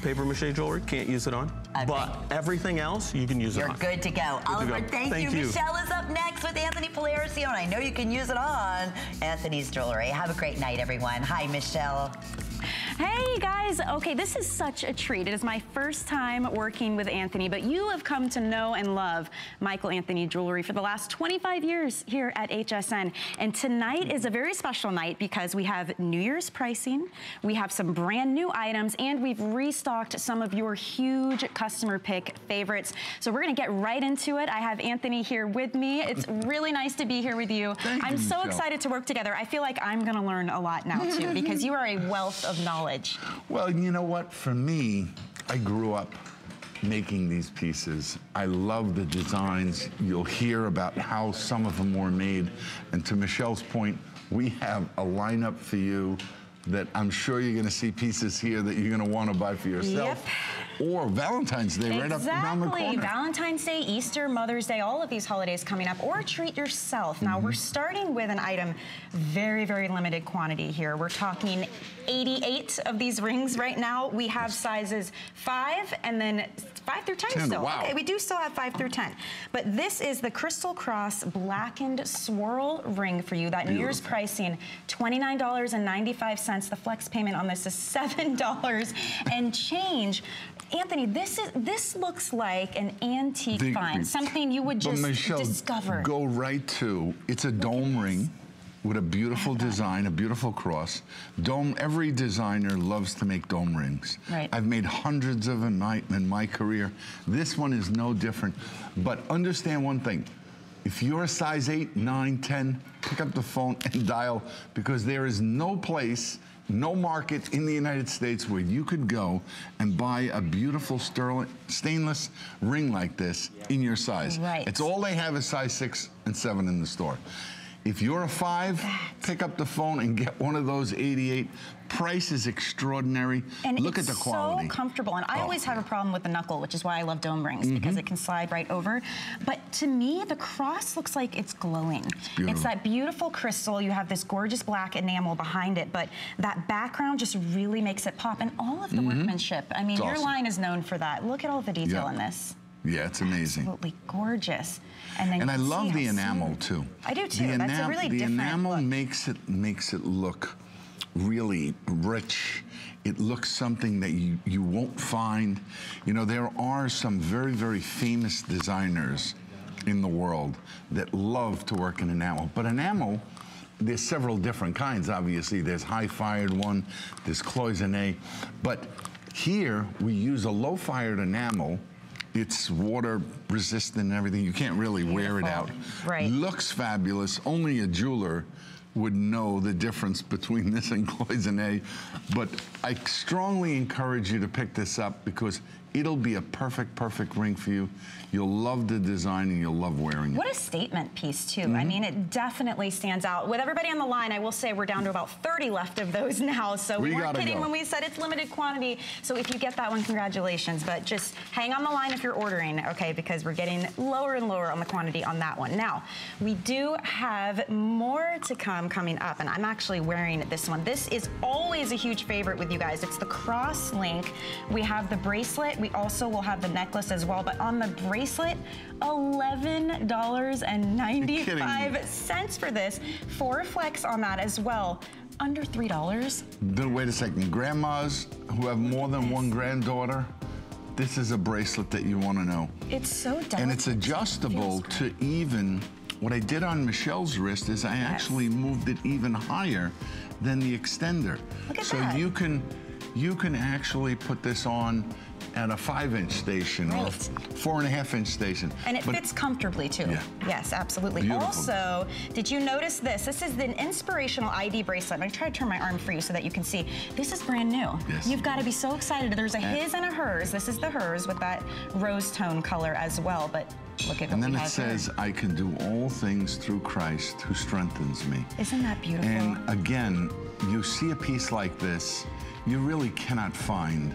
paper mache jewelry, can't use it on. Okay. But everything else, you can use it on. You're good to go. Oliver, thank you. Michelle is up next with Anthony Paolercio, and I know you can use it on Anthony's jewelry. Have a great night, everyone. Hi, Michelle. Hey guys, okay, this is such a treat. It is my first time working with Anthony, but you have come to know and love Michael Anthony Jewelry for the last 25 years here at HSN. And tonight is a very special night because we have New Year's pricing, we have some brand new items, and we've restocked some of your huge customer pick favorites. So we're gonna get right into it. I have Anthony here with me. It's really nice to be here with you. I'm so excited to work together. I feel like I'm gonna learn a lot now too, because you are a wealth of knowledge. Well, you know what? For me, I grew up making these pieces. I love the designs. You'll hear about how some of them were made. And to Michelle's point, we have a lineup for you that I'm sure you're gonna see pieces here that you're gonna wanna buy for yourself. Yep. Or Valentine's Day, exactly. Right up around the corner. Valentine's Day, Easter, Mother's Day, all of these holidays coming up, or treat yourself. Mm-hmm. Now we're starting with an item, very, very limited quantity here. We're talking 88 of these rings right now. We have sizes 5 and then 5 through 10 still. Wow. Okay, we do still have 5 through 10. But this is the Crystal Cross Blackened Swirl Ring for you. That New Year's pricing, $29.95. The flex payment on this is $7 and change. Anthony, this looks like an antique find, something you would just discover. Go right to. It's a dome ring with a beautiful design, a beautiful cross. Dome. Every designer loves to make dome rings. Right. I've made hundreds of them in my career. This one is no different. But understand one thing. If you're a size 8, 9, 10, pick up the phone and dial, because there is no place, no market in the United States where you could go and buy a beautiful stainless ring like this in your size. Right. It's all they have is size 6 and 7 in the store. If you're a 5, pick up the phone and get one of those 88. Price is extraordinary. And look at the quality. It's so comfortable. And I always have a problem with the knuckle, which is why I love dome rings, because it can slide right over. But to me, the cross looks like it's glowing. It's that beautiful crystal. You have this gorgeous black enamel behind it, but that background just really makes it pop. And all of the workmanship. I mean, your line is known for that. Look at all the detail in this. Yeah, it's amazing. Absolutely gorgeous. And, I love the enamel too. I do too. That's a really different look. The enamel makes it look really rich. It looks something that you won't find. You know, there are some very, very famous designers in the world that love to work in enamel. But enamel, there's several different kinds, obviously. There's high-fired one, there's cloisonné. But here, we use a low-fired enamel. It's water resistant and everything. You can't really wear it out. Right. Looks fabulous. Only a jeweler would know the difference between this and cloisonné. But I strongly encourage you to pick this up, because it'll be a perfect, perfect ring for you. You'll love the design and you'll love wearing it. What a statement piece, too. I mean, it definitely stands out. With everybody on the line, I will say we're down to about 30 left of those now. So we weren't kidding when we said it's limited quantity. So if you get that one, congratulations. But just hang on the line if you're ordering, okay, because we're getting lower and lower on the quantity on that one. Now, we do have more to come coming up, and I'm actually wearing this one. This is always a huge favorite with you guys. It's the cross link. We have the bracelet. We also will have the necklace as well, but on the bracelet, $11.95 for this. 4 flex on that as well. Under $3. Then wait a second. Grandmas who have more than one granddaughter, this is a bracelet that you want to know. It's so delicate. And it's adjustable to even. What I did on Michelle's wrist is I actually moved it even higher than the extender. Look at that. So you can actually put this on at a 5-inch station or 4.5-inch station. And it fits comfortably too. Yeah. Yes, absolutely. Beautiful. Also, did you notice this? This is an inspirational ID bracelet. I'm gonna try to turn my arm for you so that you can see. This is brand new. Yes. You've gotta be so excited. There's a his and a hers. This is the hers with that rose tone color as well, but look at what we have here. And then it says, I can do all things through Christ who strengthens me. Isn't that beautiful? And again, you see a piece like this, you really cannot find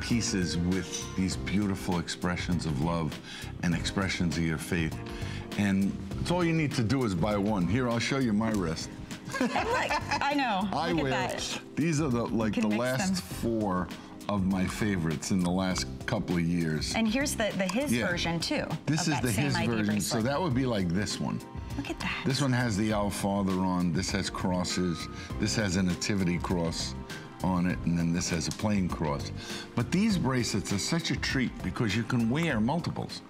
pieces with these beautiful expressions of love and expressions of your faith. And it's all you need to do is buy one. Here, I'll show you my wrist. And look, I know. I wear these are the last 4 of my favorites in the last couple of years. And here's the his version too. This is the his version, so that would be like this one. Look at that. This one has the Our Father on, this has crosses, this has a nativity cross on it, and then this has a plain cross. But these bracelets are such a treat because you can wear multiples.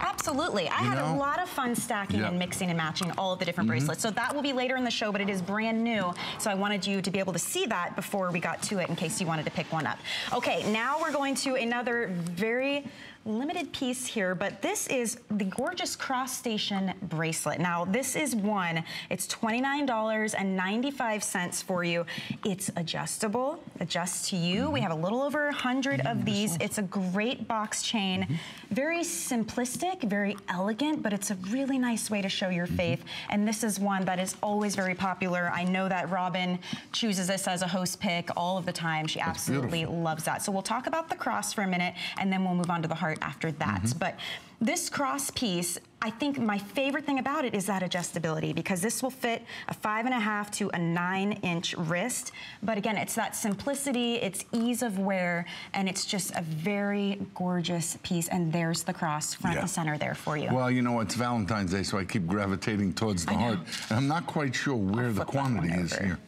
Absolutely. I had a lot of fun stacking and mixing and matching all of the different bracelets. So that will be later in the show, but it is brand new. So I wanted you to be able to see that before we got to it in case you wanted to pick one up. Okay, now we're going to another very limited piece here, but this is the gorgeous cross station bracelet. Now this is one, it's $29.95 for you. It's adjustable, adjusts to you. We have a little over 100 of these. It's a great box chain, very simplistic, very elegant, but it's a really nice way to show your faith. And this is one that is always very popular. I know that Robin chooses this as a host pick all of the time. She absolutely loves that. So we'll talk about the cross for a minute and then we'll move on to the heart after that. But this cross piece, I think my favorite thing about it is that adjustability, because this will fit a 5.5- to 9-inch wrist. But again, it's that simplicity, it's ease of wear, and it's just a very gorgeous piece. And there's the cross front and center there for you. Well, you know, it's Valentine's Day, so I keep gravitating towards the heart. And I'm not quite sure where the quantity is here.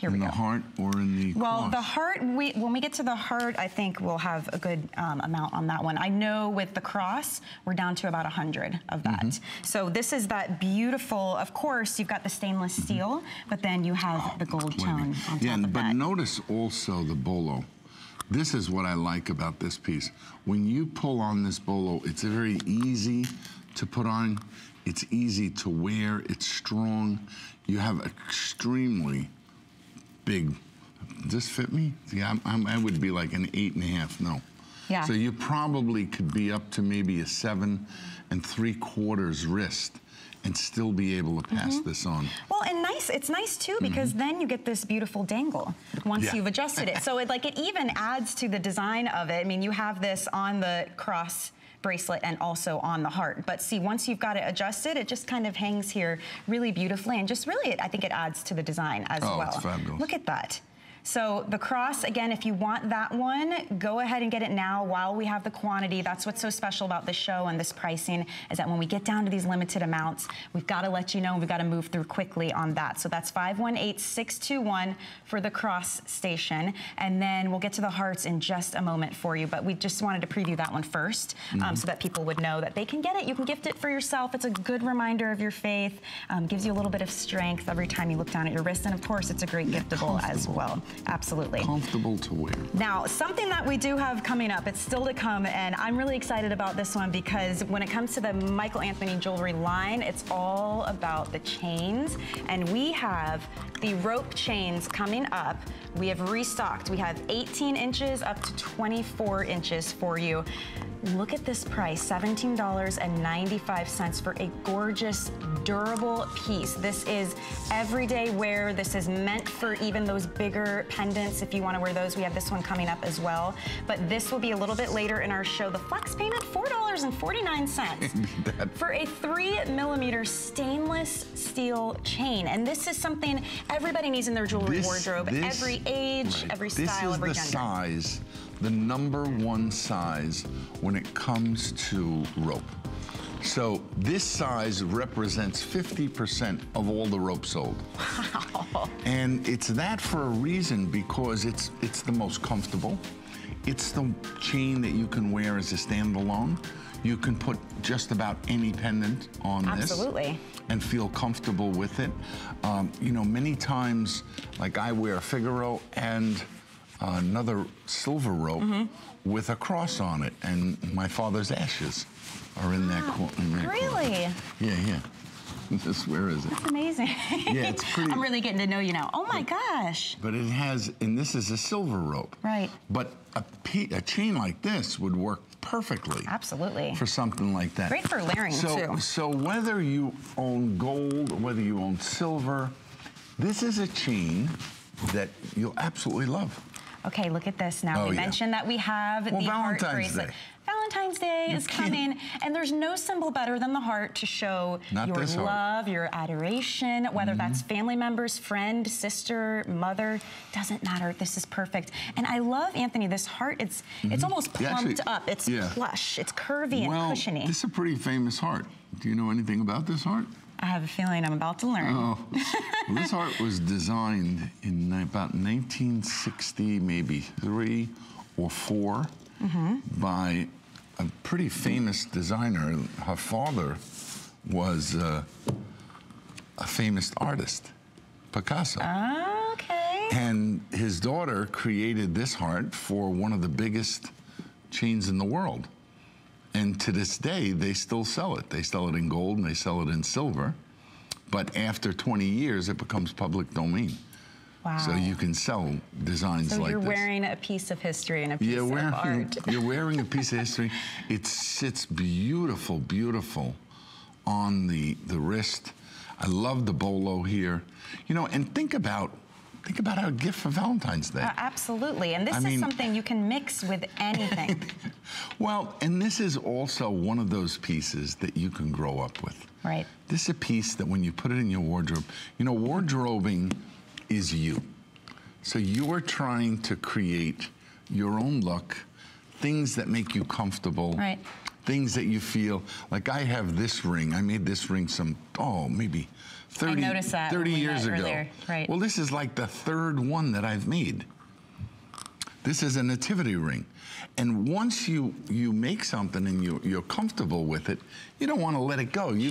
Here in the heart or in the cross? The heart, when we get to the heart, I think we'll have a good amount on that one. I know with the cross, we're down to about 100 of that. So this is that beautiful, of course, you've got the stainless steel, but then you have the gold tone on top of that. But notice also the bolo. This is what I like about this piece. When you pull on this bolo, it's very easy to put on. It's easy to wear. It's strong. You have extremely big. Does this fit me? See, I would be like an 8.5. No. Yeah. So you probably could be up to maybe a 7.75 wrist and still be able to pass this on. Well, and it's nice too, because then you get this beautiful dangle once you've adjusted it. So it, like, it even adds to the design of it. I mean, you have this on the cross bracelet and also on the heart. But see, once you've got it adjusted, it just kind of hangs here really beautifully, and just really, I think it adds to the design as well. It's fabulous. Look at that. So the cross, again, if you want that one, go ahead and get it now while we have the quantity. That's what's so special about this show and this pricing, is that when we get down to these limited amounts, we've got to let you know, and we've got to move through quickly on that. So that's 518-621 for the cross station. And then we'll get to the hearts in just a moment for you. But we just wanted to preview that one first, so that people would know that they can get it. You can gift it for yourself. It's a good reminder of your faith. Gives you a little bit of strength every time you look down at your wrist. And of course, it's a great giftable as well. Absolutely. Comfortable to wear. Now, something that we do have coming up, it's still to come, and I'm really excited about this one, because when it comes to the Michael Anthony Jewelry line, it's all about the chains, and we have the rope chains coming up. We have restocked. We have 18 inches up to 24 inches for you. Look at this price, $17.95 for a gorgeous, durable piece. This is everyday wear. This is meant for even those bigger pendants if you want to wear those. We have this one coming up as well. But this will be a little bit later in our show. The flex payment, $4.49 for a 3mm stainless steel chain. And this is something everybody needs in their jewelry wardrobe, every age, every style, every gender. This is the size, the number one size when it comes to rope. So this size represents 50% of all the rope sold. Wow. And it's that for a reason, because it's the most comfortable. It's the chain that you can wear as a standalone. You can put just about any pendant on this and feel comfortable with it. You know, many times, like, I wear a Figaro and another silver rope with a cross on it, and my father's ashes are in that corner. Really? Yeah. Where is it? That's amazing. Yeah, it's pretty. I'm really getting to know you now. Oh my gosh. But it has, and this is a silver rope. Right. But a chain like this would work perfectly. Absolutely. For something like that. Great for layering too. So whether you own gold, whether you own silver, this is a chain that you'll absolutely love. Okay, look at this now. Oh, we mentioned that we have the Valentine's heart bracelet. Valentine's Day is coming, and there's no symbol better than the heart to show your love, your adoration, whether that's family members, friend, sister, mother, doesn't matter. This is perfect. And I love, Anthony, this heart, it's almost plumped up. It's plush, it's curvy and cushiony. This is a pretty famous heart. Do you know anything about this heart? I have a feeling I'm about to learn. Oh, well, this heart was designed in about 1960, maybe 3 or 4, by a pretty famous designer. Her father was a famous artist, Picasso. Okay. And his daughter created this heart for one of the biggest chains in the world. And to this day, they still sell it. They sell it in gold and they sell it in silver. But after 20 years, it becomes public domain. Wow. So you can sell designs like this. So you're wearing a piece of history and a piece of art. You're wearing a piece of history. It sits beautiful, beautiful on the wrist. I love the bolo here. You know, and think about our gift for Valentine's Day. Absolutely, and this is something you can mix with anything. Well, and this is also one of those pieces that you can grow up with. Right. This is a piece that when you put it in your wardrobe, you know, wardrobing is you. So you are trying to create your own look, things that make you comfortable. Right. Things that you feel, like I have this ring. I made this ring maybe 30 years ago. Right. Well, this is like the 3rd one that I've made. This is a nativity ring. And once you make something and you're comfortable with it, you don't want to let it go. You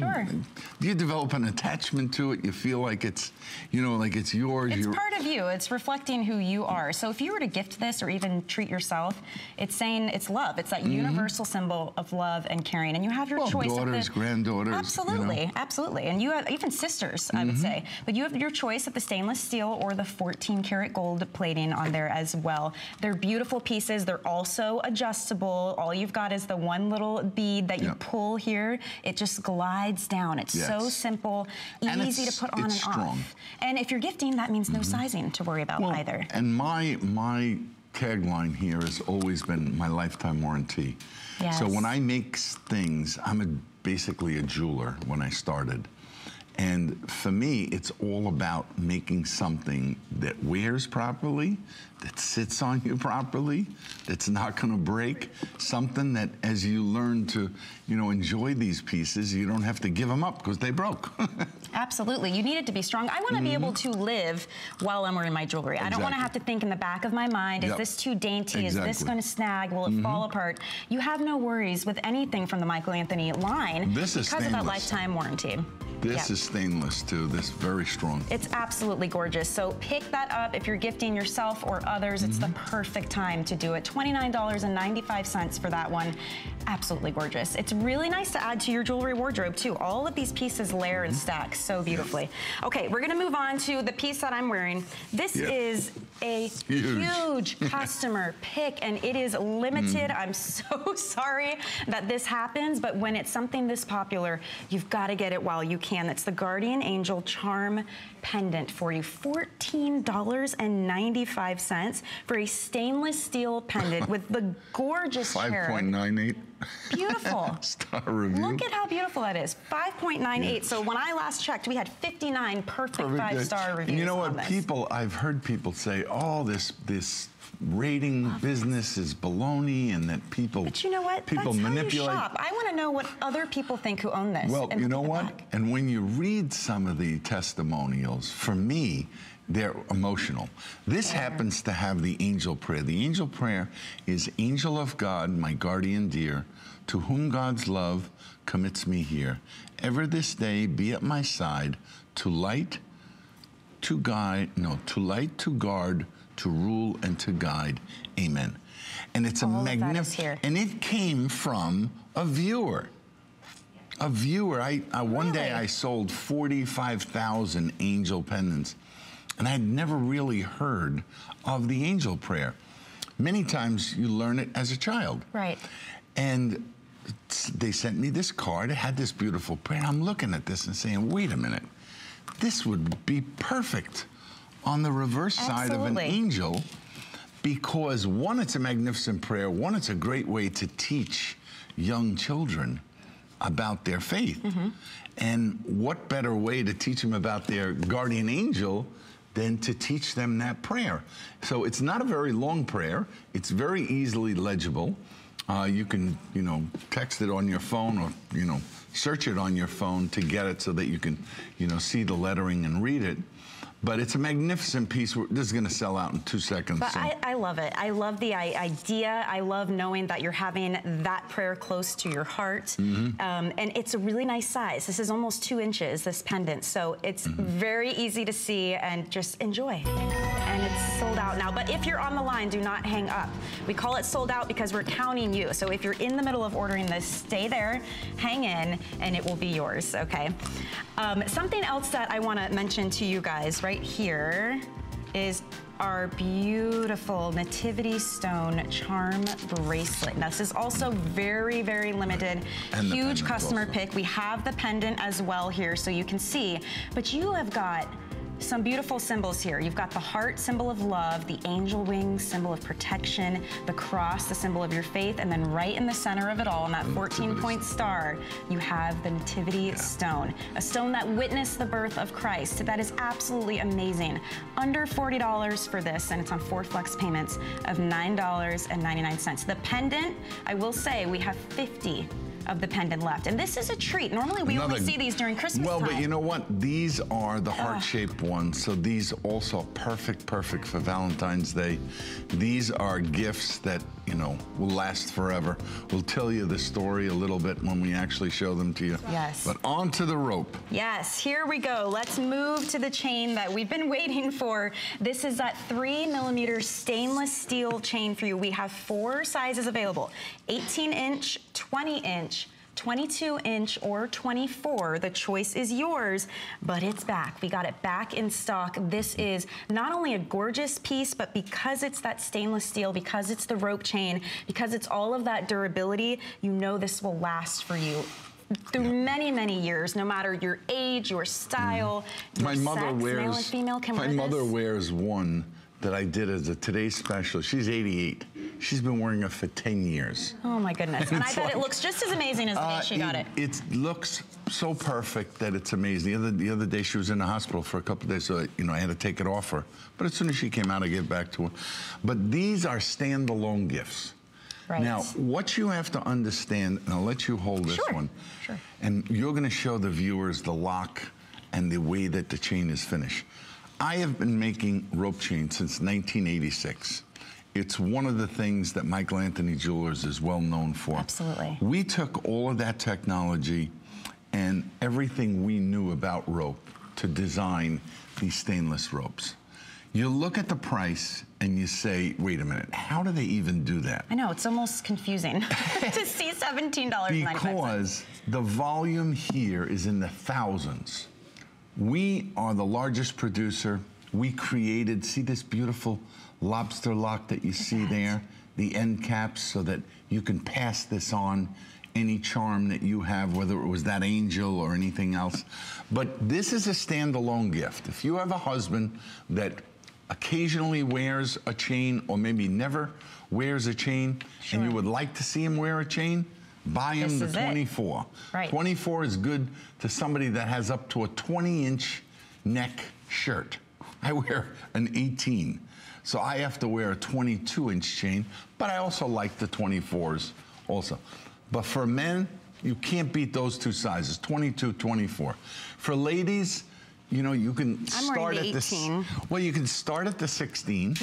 develop an attachment to it. You feel like it's, you know, like it's yours. It's part of you. It's reflecting who you are. So if you were to gift this or even treat yourself, it's saying it's love. It's that universal symbol of love and caring. And you have your choice. Daughters, granddaughters. Absolutely, you know? Absolutely. And you have even sisters, I would say. But you have your choice of the stainless steel or the 14-karat gold plating on there as well. They're beautiful pieces. They're also adjustable. All you've got is the one little bead that you pull here. It just glides down. It's so simple, easy to put on and strong. Off. And if you're gifting, that means no sizing to worry about either. And my tagline here has always been my lifetime warranty. Yes. So when I make things, I'm basically a jeweler when I started. And for me, it's all about making something that wears properly, that sits on you properly, that's not gonna break, something that as you learn to, you know, enjoy these pieces, you don't have to give them up because they broke. Absolutely, you need it to be strong. I wanna be able to live while I'm wearing my jewelry. Exactly. I don't wanna have to think in the back of my mind, is this too dainty, is this gonna snag, will it fall apart? You have no worries with anything from the Michael Anthony line because of that lifetime warranty. This is stainless too, this is very strong. It's absolutely gorgeous, so pick that up if you're gifting yourself or others. It's the perfect time to do it. $29.95 for that one. Absolutely gorgeous. It's really nice to add to your jewelry wardrobe too. All of these pieces layer and stack so beautifully. Okay, we're gonna move on to the piece that I'm wearing. This is a huge customer pick, and it is limited. I'm so sorry that this happens, but when it's something this popular, you've got to get it while you can. That's the Guardian Angel Charm Pendant for you. $14.95 for a stainless steel pendant with the gorgeous 5.98. Beautiful. Star review. Look at how beautiful that is. 5.98. Yes. So when I last checked, we had 59 perfect 5-star reviews. And you know what? I've heard people say, "Oh, this rating business is baloney," and that people. But you know what? People manipulate. How you shop. I want to know what other people think who own this. Well, you know what? And when you read some of the testimonials, for me, they're emotional. This happens to have the angel prayer. The angel prayer is, "Angel of God, my guardian dear, to whom God's love commits me here. Ever this day be at my side, to light, to guard, to rule, and to guide. Amen." And it's a magnificent, and it came from a viewer. A viewer, one day I sold 45,000 angel pendants. And I had never really heard of the angel prayer. Many times you learn it as a child. Right. And they sent me this card. It had this beautiful prayer. I'm looking at this and saying, wait a minute. This would be perfect on the reverse side of an angel because one, it's a magnificent prayer, one, it's a great way to teach young children about their faith. Mm-hmm. And what better way to teach them about their guardian angel than to teach them that prayer? So it's not a very long prayer. It's very easily legible. You can, you know, text it on your phone or, you know, search it on your phone to get it so that you can, you know, see the lettering and read it. But it's a magnificent piece. This is going to sell out in 2 seconds. But so. I love it. I love the idea. I love knowing that you're having that prayer close to your heart. Mm-hmm. And it's a really nice size. This is almost 2 inches, this pendant. So it's mm-hmm. very easy to see and just enjoy. And it's sold out now. But if you're on the line, do not hang up. We call it sold out because we're counting you. So if you're in the middle of ordering this, stay there, hang in, and it will be yours, okay? Something else that I want to mention to you guys, right here is our beautiful nativity stone charm bracelet. Now, this is also very, very limited, and huge customer pick. We have the pendant as well here so you can see, but you have got some beautiful symbols here. You've got the heart, symbol of love, the angel wings, symbol of protection, the cross, the symbol of your faith, and then right in the center of it all, in that 14-point star, you have the Nativity Stone, a stone that witnessed the birth of Christ. That is absolutely amazing. Under $40 for this, and it's on 4 flex payments of $9.99. The pendant, I will say, we have 50 of the pendant left. And this is a treat. Normally we only see these during Christmas time. But you know what? These are the heart-shaped ones. So these also perfect for Valentine's Day. These are gifts that, you know, will last forever. We'll tell you the story a little bit when we actually show them to you. Yes. But on to the rope. Yes, here we go. Let's move to the chain that we've been waiting for. This is that 3mm stainless steel chain for you. We have 4 sizes available: 18-inch, 20-inch, 22-inch, or 24. The choice is yours, but it's back. We got it back in stock. This is not only a gorgeous piece, but because it's that stainless steel, because it's the rope chain, because it's all of that durability, you know this will last for you through many, many years, no matter your age, your style, your sex, male and female can wear this. My mother wears one that I did as a Today Special. She's 88. She's been wearing it for 10 years. Oh my goodness. And I bet it looks just as amazing as the day she got it. It looks so perfect that it's amazing. The other day she was in the hospital for a couple of days, so you know, I had to take it off her. But as soon as she came out, I gave it back to her. But these are standalone gifts. Right. Now, what you have to understand, and I'll let you hold this one. Sure. And you're gonna show the viewers the lock and the way that the chain is finished. I have been making rope chains since 1986. It's one of the things that Michael Anthony Jewelers is well known for. Absolutely. We took all of that technology and everything we knew about rope to design these stainless ropes. You look at the price and you say, wait a minute, how do they even do that? I know, it's almost confusing to see $17.95. Because the volume here is in the thousands. We are the largest producer. We created, see this beautiful lobster lock that you see there, the end caps, so that you can pass this on, any charm that you have, whether it was that angel or anything else. But this is a standalone gift. If you have a husband that occasionally wears a chain or maybe never wears a chain, and you would like to see him wear a chain, buy him the 24. Right. 24 is good to somebody that has up to a 20-inch neck shirt. I wear an 18. So I have to wear a 22-inch chain, but I also like the 24s also. But for men, you can't beat those two sizes, 22, 24. For ladies, you know, you can start at the 18. Well, you can start at the 16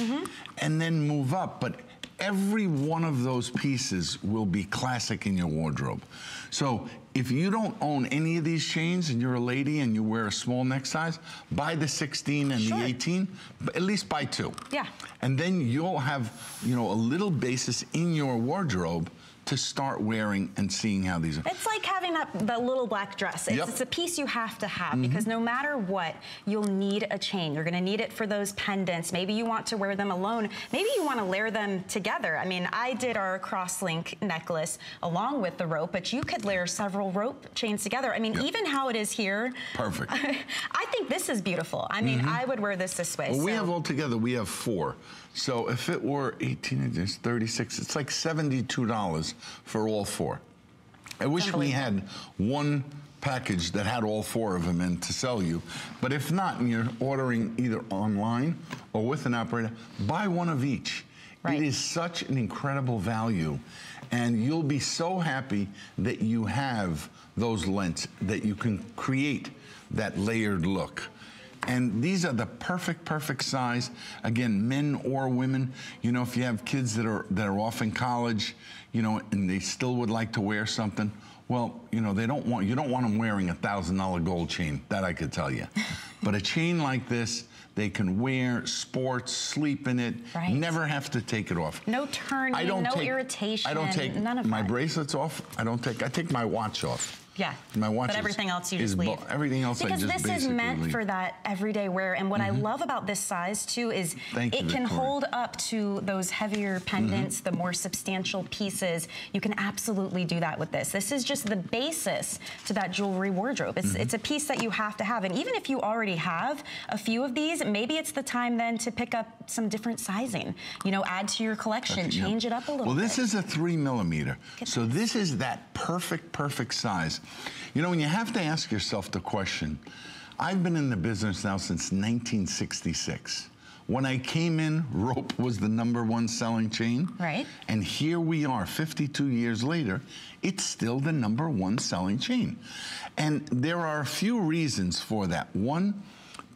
and then move up, but every one of those pieces will be classic in your wardrobe. So if you don't own any of these chains and you're a lady and you wear a small neck size, buy the 16 and the 18, but at least buy 2. Yeah. And then you'll have, you know, a little basis in your wardrobe to start wearing and seeing how these are. It's like having that little black dress. It's, it's a piece you have to have because no matter what, you'll need a chain. You're gonna need it for those pendants. Maybe you want to wear them alone. Maybe you wanna layer them together. I mean, I did our crosslink necklace along with the rope, but you could layer several little rope chains together. I mean, even how it is here. Perfect. I think this is beautiful. I mean, I would wear this way. Well, so. We have all together, we have four. So if it were 18 inches, 36, it's like $72 for all four. I wish we had one package that had all four of them in to sell you. But if not, and you're ordering either online or with an operator, buy one of each. Right. It is such an incredible value. And you'll be so happy that you have those lengths, that you can create that layered look. And these are the perfect, perfect size. Again, men or women. You know, if you have kids that are off in college, you know, and they still would like to wear something, well, you know, they don't want, you don't want them wearing a $1,000 gold chain. That I could tell you. But a chain like this, they can wear, sports, sleep in it, never have to take it off. No turning, no irritation. I don't take none of my bracelets off. I take my watch off. Yeah, my watch but everything else you just leave. Everything else I just basically leave. Because this is meant for that everyday wear. And what I love about this size, too, is it can hold up to those heavier pendants, the more substantial pieces. You can absolutely do that with this. This is just the basis to that jewelry wardrobe. It's a piece that you have to have. And even if you already have a few of these, maybe it's the time then to pick up some different sizing. You know, add to your collection, change it up a little bit. Well, this is a 3mm. So this is that perfect, perfect size. You know, when you have to ask yourself the question, I've been in the business now since 1966. When I came in, rope was the #1 selling chain. Right. And here we are, 52 years later, it's still the #1 selling chain. And there are a few reasons for that. One,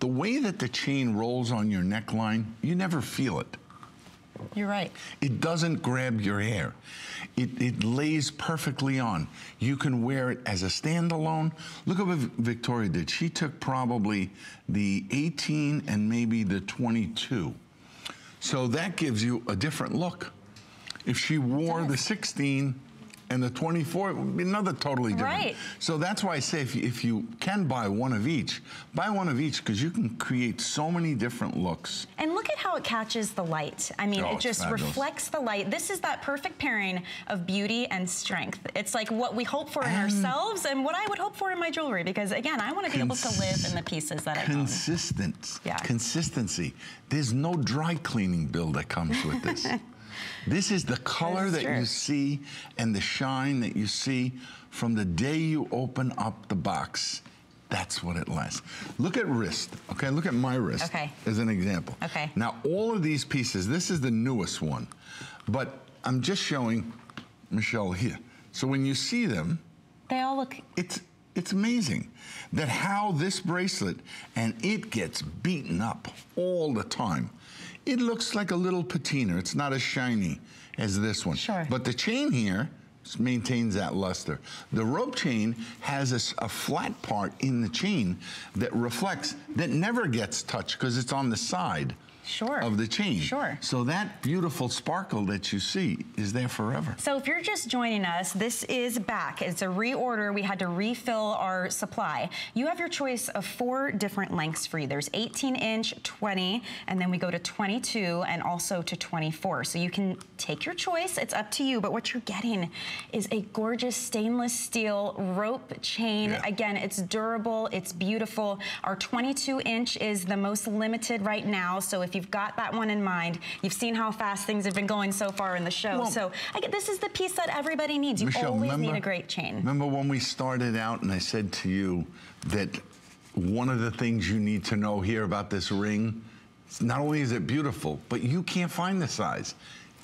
the way that the chain rolls on your neckline, you never feel it. You're right. It doesn't grab your hair. It lays perfectly on. You can wear it as a standalone. Look at what Victoria did. She took probably the 18 and maybe the 22. So that gives you a different look. If she wore the 16 and the 24, it would be another totally different. Right. So that's why I say if you can buy one of each because you can create so many different looks. And look at how it catches the light. I mean, it just reflects the light. This is that perfect pairing of beauty and strength. It's like what we hope for in ourselves and what I would hope for in my jewelry because, again, I want to be able to live in the pieces that I own. Consistency. There's no dry cleaning bill that comes with this. This is the color that you see and the shine that you see from the day you open up the box. That's what it lasts. Look at wrist, okay? Look at my wrist as an example. Okay. Now, all of these pieces, this is the newest one, but I'm just showing Michelle here. So when you see them, they all look... It's amazing that how this bracelet, and it gets beaten up all the time. It looks like a little patina. It's not as shiny as this one. Sure. But the chain here maintains that luster. The rope chain has a flat part in the chain that reflects, that never gets touched because it's on the side of the chain. So that beautiful sparkle that you see is there forever. So if you're just joining us, this is back. It's a reorder. We had to refill our supply. You have your choice of four different lengths for you. There's 18 inch, 20, and then we go to 22 and also to 24. So you can take your choice. It's up to you. But what you're getting is a gorgeous stainless steel rope chain. Again, it's durable. It's beautiful. Our 22 inch is the most limited right now. So if you've got that one in mind, you've seen how fast things have been going so far in the show. Well, so I get, this is the piece that everybody needs. You always need a great chain. Remember when we started out and I said to you that one of the things you need to know here about this ring, not only is it beautiful, but you can't find the size.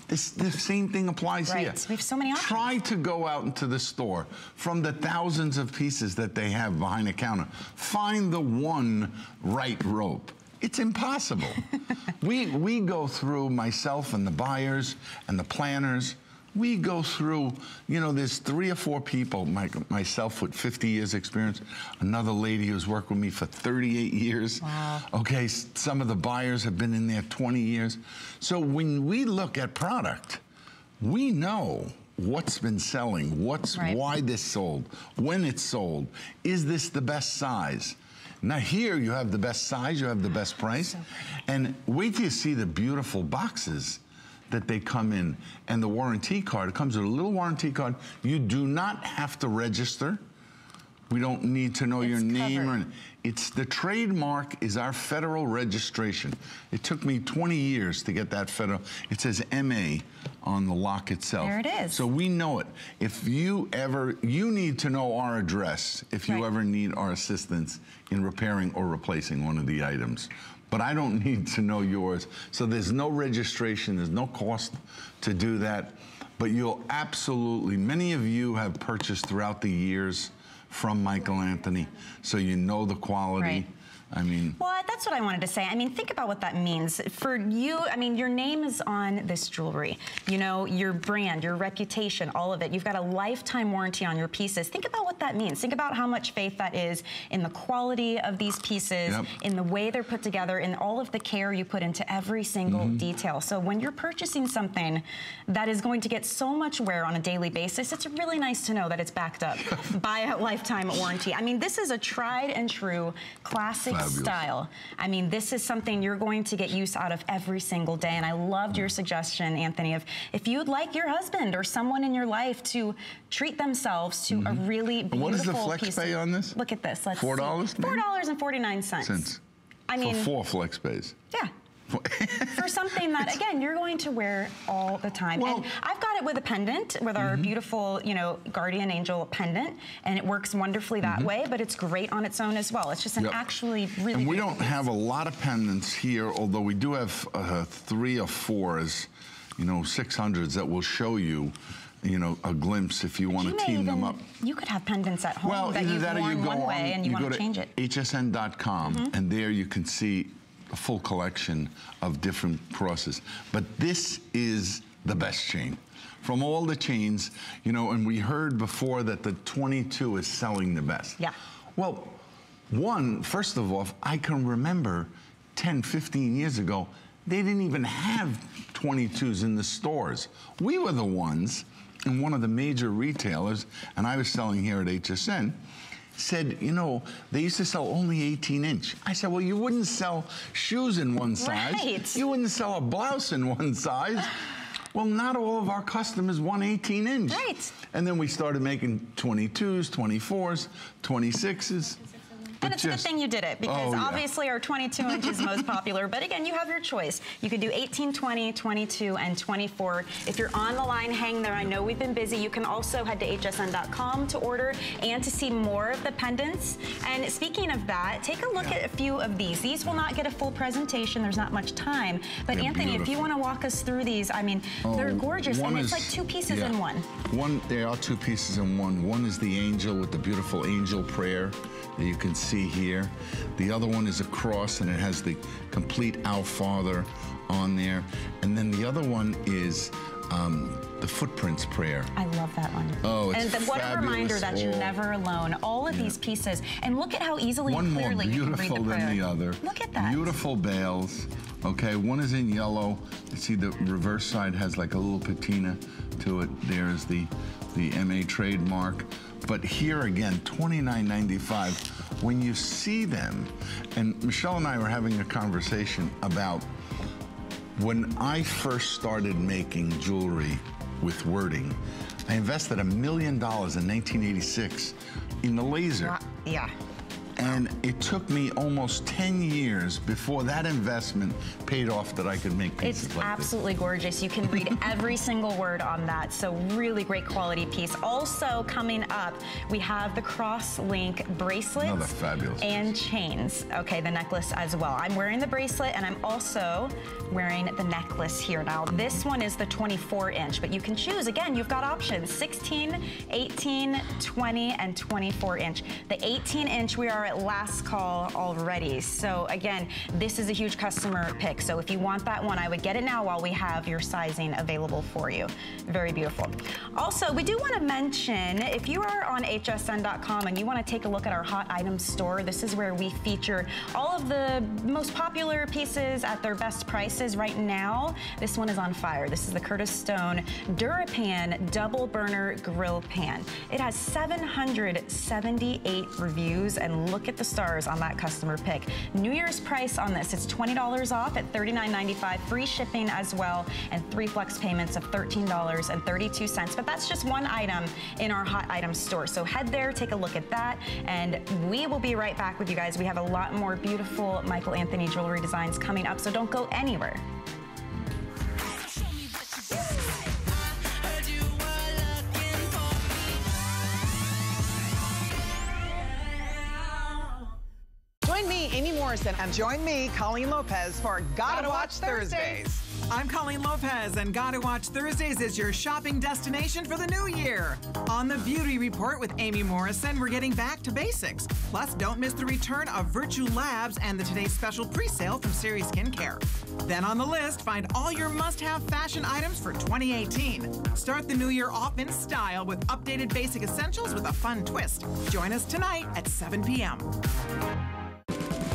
The same thing applies here. We have so many options. Try to go out into the store from the thousands of pieces that they have behind the counter. Find the one right rope. It's impossible. we go through, myself and the buyers and the planners, we go through, you know, there's 3 or 4 people, myself with 50 years experience, another lady who's worked with me for 38 years. Wow. Okay, some of the buyers have been in there 20 years. So when we look at product, we know what's been selling, why this sold, when it's sold, is this the best size? Now here you have the best size, you have the best price, and wait till you see the beautiful boxes that they come in and the warranty card. It comes with a little warranty card. You do not have to register. We don't need to know your name. Or, it's the trademark is our federal registration. It took me 20 years to get that federal. It says MA on the lock itself. There it is. So we know it. If you ever, you need to know our address if you ever need our assistance in repairing or replacing one of the items. But I don't need to know yours. So there's no registration, there's no cost to do that. But you'll absolutely, many of you have purchased throughout the years from Michael Anthony, so you know the quality. Right. I mean, well, that's what I wanted to say. I mean, think about what that means for you. I mean, your name is on this jewelry, you know, your brand, your reputation, all of it. You've got a lifetime warranty on your pieces. Think about what that means. Think about how much faith that is in the quality of these pieces, in the way they're put together, in all of the care you put into every single detail. So when you're purchasing something that is going to get so much wear on a daily basis, it's really nice to know that it's backed up by a lifetime warranty. I mean, this is a tried and true classic style. I mean, this is something you're going to get use out of every single day. And I loved your suggestion, Anthony, of if you'd like your husband or someone in your life to treat themselves to a really beautiful piece. What is the flex pay on this? Look at this. Let's see. $4.49. I mean, for four flex pays. Yeah. For something that, again, you're going to wear all the time. Well, and I've got it with a pendant, with our beautiful, you know, guardian angel pendant, and it works wonderfully that way, but it's great on its own as well. It's just an actually really And we don't have a lot of pendants here, although we do have 3 or 4s, you know, 600s that will show you, you know, a glimpse if you want to team them up. You could have pendants at home that you've worn one way and you want to change it. HSN.com, and there you can see a full collection of different crosses. But this is the best chain. From all the chains, you know, and we heard before that the 22 is selling the best. Yeah. Well, one, first of all, I can remember 10, 15 years ago, they didn't even have 22s in the stores. We were the ones, and one of the major retailers, and I was selling here at HSN, said, you know, they used to sell only 18-inch. I said, well, you wouldn't sell shoes in one size. Right. You wouldn't sell a blouse in one size. Well, not all of our customers want 18-inch. Right. And then we started making 22s, 24s, 26s. And it's a good thing you did it, because obviously our 22-inch is most popular. But again, you have your choice. You can do 18, 20, 22, and 24. If you're on the line, hang there. I know we've been busy. You can also head to hsn.com to order and to see more of the pendants. And speaking of that, take a look at a few of these. These will not get a full presentation. There's not much time. But they're Anthony, if you want to walk us through these, I mean, they're gorgeous. And it's like two pieces in one. They are two pieces in one. One is the angel with the beautiful angel prayer that you can see here. The other one is a cross, and it has the complete Our Father on there. And then the other one is the Footprints Prayer. I love that one. Oh, it's fabulous. And what a reminder that you're never alone. All of these pieces. And look at how easily and clearly you can read the prayer. One more beautiful than the other. Look at that. Beautiful bales. Okay, one is in yellow. You see the reverse side has like a little patina to it. There's the MA trademark. But here again, $29.95. When you see them, and Michelle and I were having a conversation about when I first started making jewelry with wording, I invested $1 million in 1986 in the laser. Yeah. And it took me almost 10 years before that investment paid off that I could make pieces like this. It's absolutely gorgeous. You can read every single word on that. So really great quality piece. Also coming up, we have the cross-link bracelets and chains. Okay, the necklace as well. I'm wearing the bracelet and I'm also wearing the necklace here. Now, this one is the 24-inch, but you can choose. Again, you've got options, 16, 18, 20, and 24-inch. The 18-inch, we are at last call already. So again, this is a huge customer pick. So if you want that one, I would get it now while we have your sizing available for you. Very beautiful. Also, we do want to mention, if you are on hsn.com and you want to take a look at our hot item store, this is where we feature all of the most popular pieces at their best prices right now. This one is on fire. This is the Curtis Stone DuraPan double burner grill pan. It has 778 reviews and look at the stars on that customer pick. New Year's price on this, it's $20 off at $39.95, free shipping as well, and 3 flex payments of $13.32. But that's just one item in our hot item store. So head there, take a look at that, and we will be right back with you guys. We have a lot more beautiful Michael Anthony jewelry designs coming up, so don't go anywhere. Join me, Amy Morrison, and join me, Colleen Lopez, for Gotta Watch Thursdays. I'm Colleen Lopez, and Gotta Watch Thursdays is your shopping destination for the new year. On the Beauty Report with Amy Morrison, we're getting back to basics. Plus, don't miss the return of Virtue Labs and the Today's Special pre-sale from Series Skincare. Then on the list, find all your must-have fashion items for 2018. Start the new year off in style with updated basic essentials with a fun twist. Join us tonight at 7 p.m.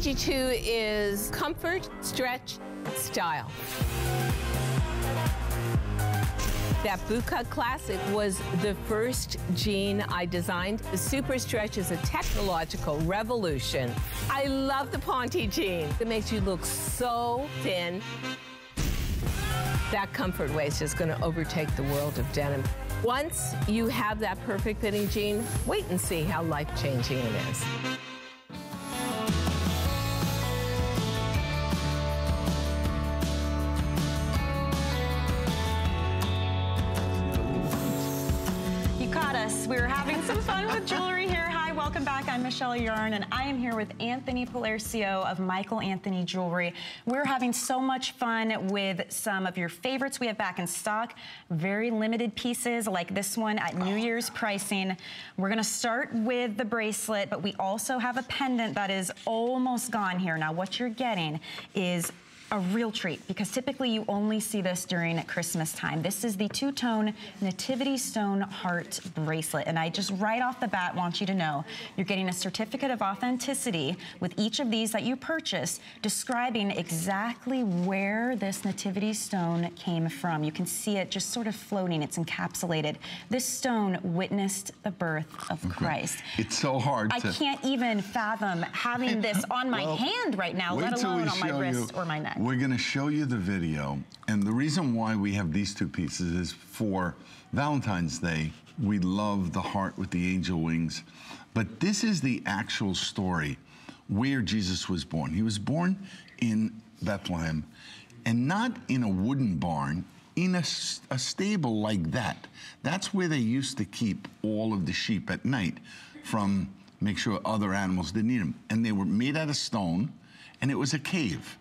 DG2 is comfort, stretch, style. That bootcut classic was the first jean I designed. The super stretch is a technological revolution. I love the Ponte jean. It makes you look so thin. That comfort waist is going to overtake the world of denim. Once you have that perfect fitting jean, wait and see how life-changing it is. I'm Michelle Yarn, and I am here with Anthony Paolercio of Michael Anthony Jewelry. We're having so much fun with some of your favorites we have back in stock. Very limited pieces like this one at New Year's pricing. We're going to start with the bracelet, but we also have a pendant that is almost gone here. Now, what you're getting is a real treat, because typically you only see this during Christmas time. This is the two-tone Nativity Stone Heart Bracelet, and I just right off the bat want you to know you're getting a certificate of authenticity with each of these that you purchase, describing exactly where this Nativity Stone came from. You can see it just sort of floating. It's encapsulated. This stone witnessed the birth of Christ. It's so hard. I can't even fathom having this on my hand right now, let alone on my wrist or my neck. We're going to show you the video, and the reason why we have these two pieces is for Valentine's Day. We love the heart with the angel wings, but this is the actual story where Jesus was born. He was born in Bethlehem, and not in a wooden barn, in a stable like that. That's where they used to keep all of the sheep at night from make sure other animals didn't eat them. And they were made out of stone, and it was a cave.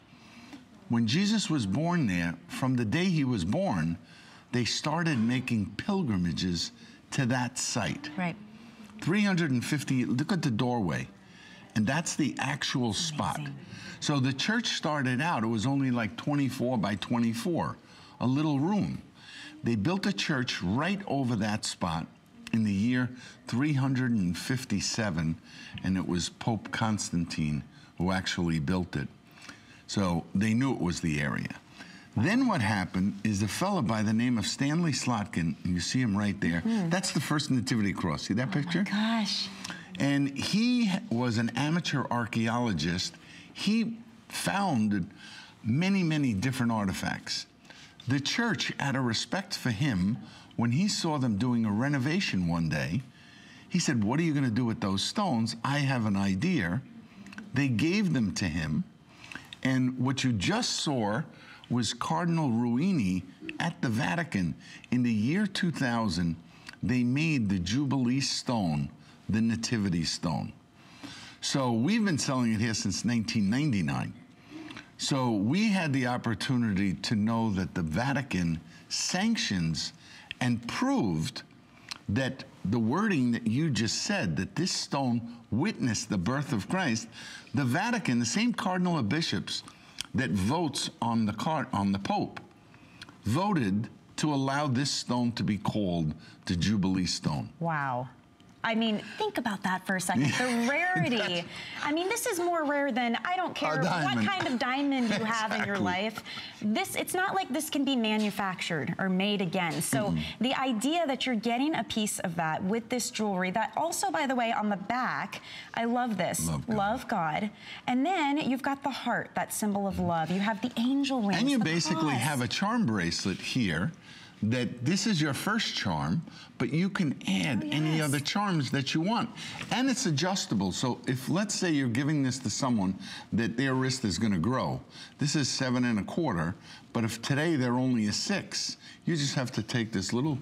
When Jesus was born there, from the day he was born, they started making pilgrimages to that site. Right. 350, look at the doorway. And that's the actual spot. So the church started out, it was only like 24 by 24, a little room. They built a church right over that spot in the year 357, and it was Pope Constantine who actually built it. So they knew it was the area. Then what happened is a fellow by the name of Stanley Slotkin, and you see him right there. That's the first nativity cross. See that picture? Oh my gosh. And he was an amateur archaeologist. He found many, many different artifacts. The church, out of respect for him, when he saw them doing a renovation one day, He said, what are you going to do with those stones? I have an idea. They gave them to him. And what you just saw was Cardinal Ruini at the Vatican. In the year 2000, they made the Jubilee stone, the Nativity stone. So we've been selling it here since 1999. So we had the opportunity to know that the Vatican sanctions and proved that the wording that you just said, that this stone witnessed the birth of Christ. The Vatican, the same cardinal of bishops that votes on the Pope, voted to allow this stone to be called the Jubilee stone. Wow. I mean, think about that for a second. The rarity. I mean, this is more rare than, I don't care what kind of diamond you have in your life. This, it's not like this can be manufactured or made again. So the idea that you're getting a piece of that with this jewelry, that also, by the way, on the back, I love this. Love God. And then you've got the heart, that symbol of love. You have the angel wings. And you basically have a charm bracelet here. That this is your first charm, but you can add any other charms that you want. And it's adjustable. So if, let's say, you're giving this to someone that their wrist is going to grow. This is 7 1/4, but if today they're only a 6, you just have to take this little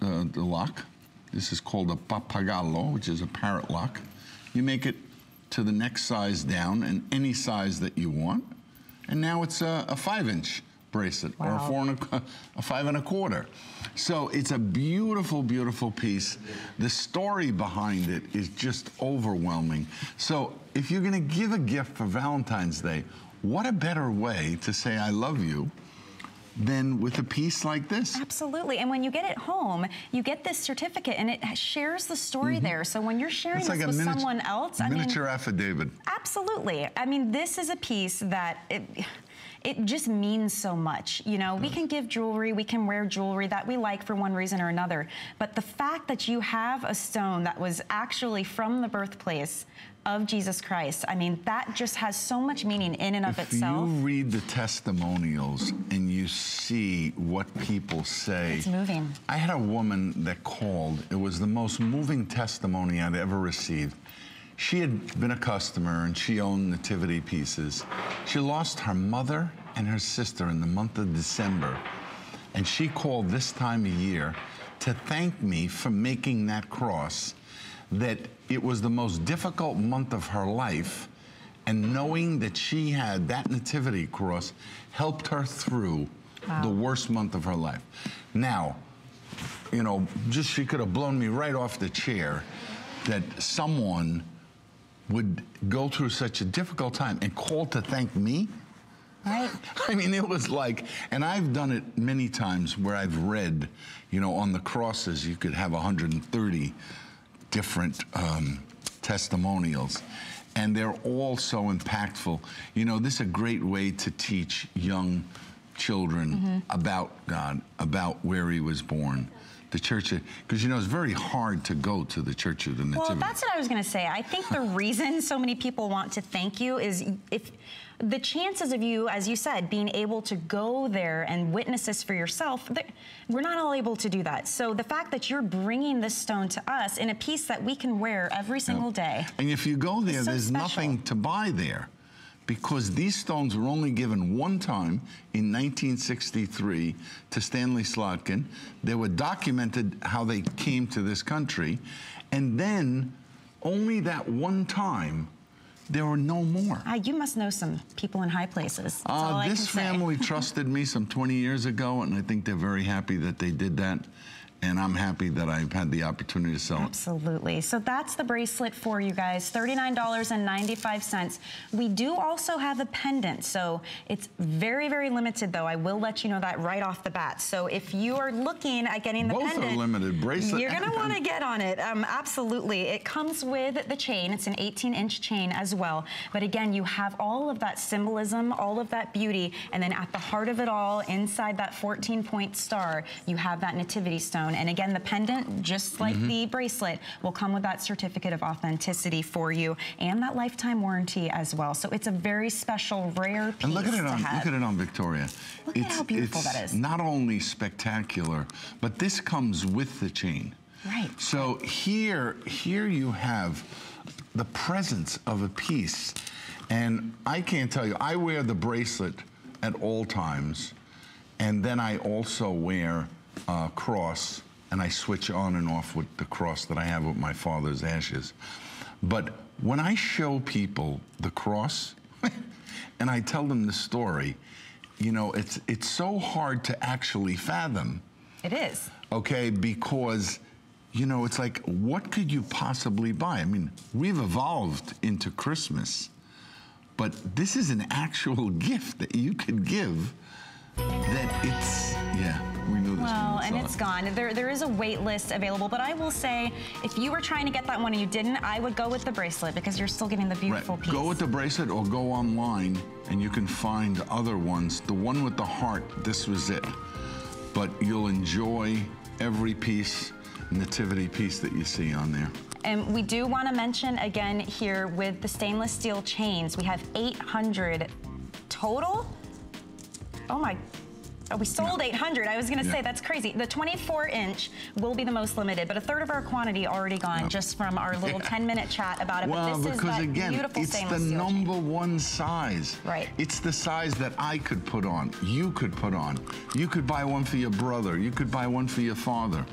lock. This is called a papagallo, which is a parrot lock. You make it to the next size down and any size that you want. And now it's a 5-inch. Bracelet, or a 5 1/4. So it's a beautiful, beautiful piece. The story behind it is just overwhelming. So if you're going to give a gift for Valentine's Day, what a better way to say I love you than with a piece like this. Absolutely. And when you get it home, you get this certificate and it shares the story there. So when you're sharing this like with someone else, I mean, affidavit. Absolutely. I mean, this is a piece that it just means so much. You know, we can give jewelry, we can wear jewelry that we like for one reason or another. But the fact that you have a stone that was actually from the birthplace of Jesus Christ, I mean, that just has so much meaning in and of itself. If you read the testimonials and you see what people say. It's moving. I had a woman that called. It was the most moving testimony I'd ever received. She had been a customer and she owned nativity pieces. She lost her mother and her sister in the month of December. And she called this time of year to thank me for making that cross, that it was the most difficult month of her life. And knowing that she had that nativity cross helped her through the worst month of her life. Now, you know, just she could have blown me right off the chair that someone would go through such a difficult time and call to thank me. Right. I mean, it was like, and I've done it many times where I've read, you know, on the crosses, you could have 130 different testimonials, and they're all so impactful. You know, this is a great way to teach young children about God, about where he was born. The church, because you know it's very hard to go to the Church of the Nativity. Well, that's what I was going to say. I think the reason so many people want to thank you is if the chances of you, as you said, being able to go there and witness this for yourself, we're not all able to do that. So the fact that you're bringing this stone to us in a piece that we can wear every single day. And if you go there, there's nothing to buy there, because these stones were only given one time in 1963 to Stanley Slotkin. They were documented how they came to this country. And then, only that one time, there were no more. You must know some people in high places. This family trusted me some 20 years ago, and I think they're very happy that they did that. And I'm happy that I've had the opportunity to sell it. Absolutely. So that's the bracelet for you guys, $39.95. We do also have a pendant, so it's very, very limited, though. I will let you know that right off the bat. So if you are looking at getting the pendant, are limited bracelet. You're going to want to get on it. Absolutely. It comes with the chain. It's an 18-inch chain as well. But again, you have all of that symbolism, all of that beauty, and then at the heart of it all, inside that 14-point star, you have that nativity stone. And again, the pendant, just like the bracelet, will come with that certificate of authenticity for you and that lifetime warranty as well. So it's a very special, rare piece. And look at it on, look at it on Victoria. Look at how beautiful that is. Not only spectacular, but this comes with the chain. Right. So here you have the presence of a piece. And I can't tell you, I wear the bracelet at all times, and then I also wear a cross, and I switch on and off with the cross that I have with my father's ashes. But when I show people the cross, and I tell them the story, you know, it's so hard to actually fathom. It is. Okay, because, you know, it's like, what could you possibly buy? I mean, we've evolved into Christmas, but this is an actual gift that you could give that it's, yeah, we knew this. Well, and it's gone. There is a wait list available, but I will say, if you were trying to get that one and you didn't, I would go with the bracelet because you're still getting the beautiful piece. Go with the bracelet or go online and you can find other ones. The one with the heart, this was it. But you'll enjoy every piece, nativity piece that you see on there. And we do want to mention again here with the stainless steel chains, we have 800 total. Oh my, oh, we sold 800. I was going to say, that's crazy. The 24-inch will be the most limited, but a third of our quantity already gone just from our little 10-minute chat about it. Well, but this because is again, beautiful it's stainless the steel number chain. One size. Right. It's the size that I could put on, you could put on. You could buy one for your brother. You could buy one for your father.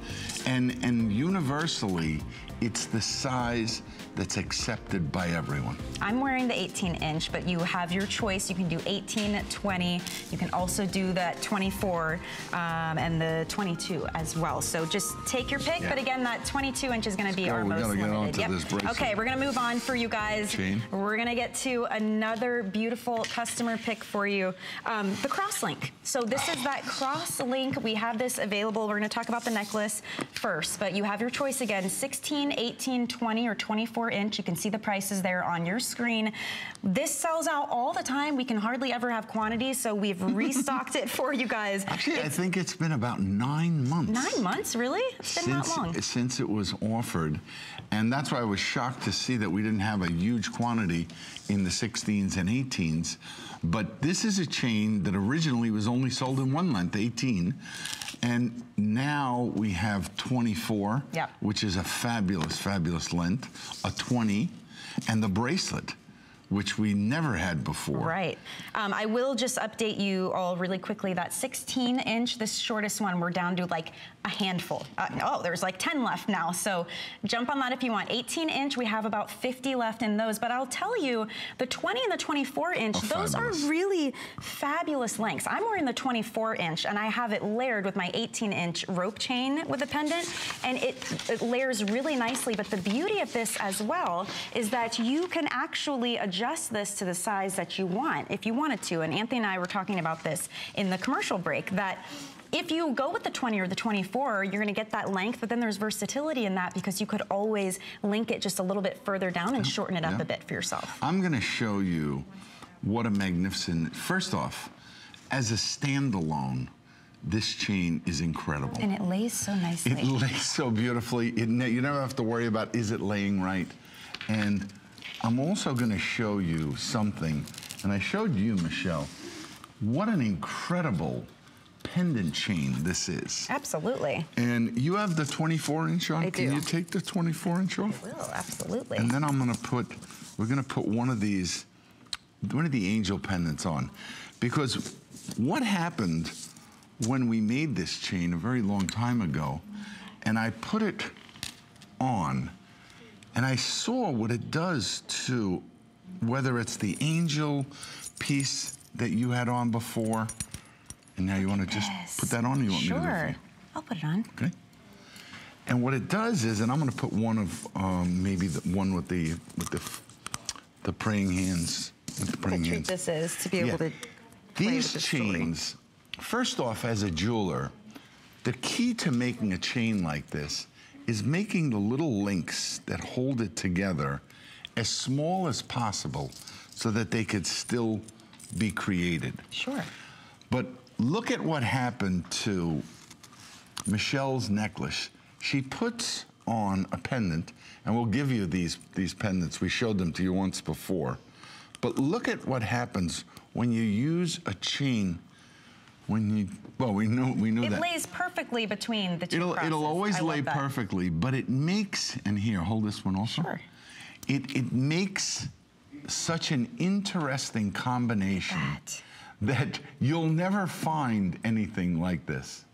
And universally, it's the size that's accepted by everyone. I'm wearing the 18-inch, but you have your choice. You can do 18, 20. You can also do that 24 and the 22 as well. So just take your pick. Yeah. But again, that 22-inch is going to be our most limited. Get onto this okay, we're going to move on for you guys. Jean. We're going to get to another beautiful customer pick for you. The crosslink. So this is that crosslink. We have this available. We're going to talk about the necklace first, but you have your choice again. 16, 18, 20, or 24-inch. You can see the prices there on your screen. This sells out all the time. We can hardly ever have quantities, so we've restocked it for you guys. Actually, I think it's been about 9 months. 9 months, really? It's been that long. Since it was offered, and that's why I was shocked to see that we didn't have a huge quantity in the 16s and 18s. But this is a chain that originally was only sold in one length, 18, and now we have 24, which is a fabulous, fabulous length, a 20, and the bracelet, which we never had before. Right. I will just update you all really quickly. That 16-inch, this shortest one, we're down to like a handful. There's like 10 left now, so jump on that if you want. 18-inch, we have about 50 left in those, but I'll tell you, the 20 and the 24-inch, those are really fabulous lengths. I'm wearing the 24-inch, and I have it layered with my 18-inch rope chain with a pendant, and it layers really nicely, but the beauty of this as well is that you can actually adjust this to the size that you want, if you wanted to. And Anthony and I were talking about this in the commercial break, that if you go with the 20 or the 24, you're gonna get that length, but then there's versatility in that because you could always link it just a little bit further down and shorten it up a bit for yourself. I'm gonna show you what a magnificent, first off, as a standalone, this chain is incredible. And it lays so nicely. It lays so beautifully. You never have to worry about, is it laying right? And I'm also gonna show you something, and I showed you, Michelle, what an incredible pendant chain this is. Absolutely. And you have the 24-inch on. I do. Can you take the 24-inch off? I will, absolutely. And then I'm gonna put, we're gonna put one of the angel pendants on. Because what happened when we made this chain a very long time ago, and I put it on, and I saw what it does to, whether it's the angel piece that you had on before, and now you want to just put that on, or you want me to do it for you? Sure, I'll put it on. Okay. And what it does is, and I'm going to put one of, maybe the one with the praying hands. With the praying hands. What a treat this is, to be able to play with this story. These chains, first off, as a jeweler, the key to making a chain like this is making the little links that hold it together as small as possible so that they could still be created. Sure. But look at what happened to Michelle's necklace. She puts on a pendant, and we'll give you these pendants. We showed them to you once before. But look at what happens when you use a chain when you, well, we know that. It lays perfectly between the two crosses. It'll always lay perfectly, but it makes, and here, hold this one also. Sure. It makes such an interesting combination that you'll never find anything like this.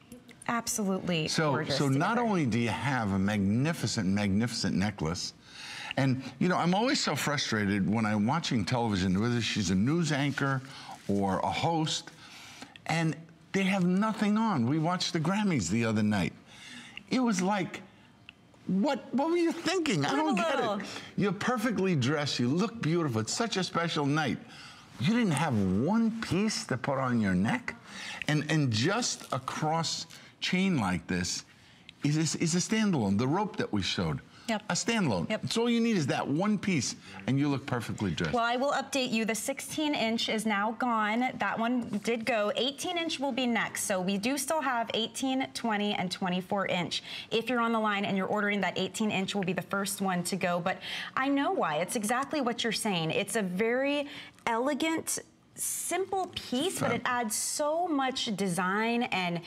Absolutely gorgeous. So not only do you have a magnificent, magnificent necklace, and you know, I'm always so frustrated when I'm watching television, whether she's a news anchor or a host, and they have nothing on. We watched the Grammys the other night. It was like, what were you thinking? I don't get it. You're perfectly dressed, you look beautiful, it's such a special night. You didn't have one piece to put on your neck? And just a cross chain like this is a standalone, the rope that we showed. Yep. A standalone. Yep. So all you need is that one piece, and you look perfectly dressed. Well, I will update you. The 16-inch is now gone. That one did go. 18-inch will be next. So we do still have 18, 20, and 24-inch. If you're on the line and you're ordering, that 18-inch will be the first one to go. But I know why. It's exactly what you're saying. It's a very elegant, simple piece, but it adds so much design and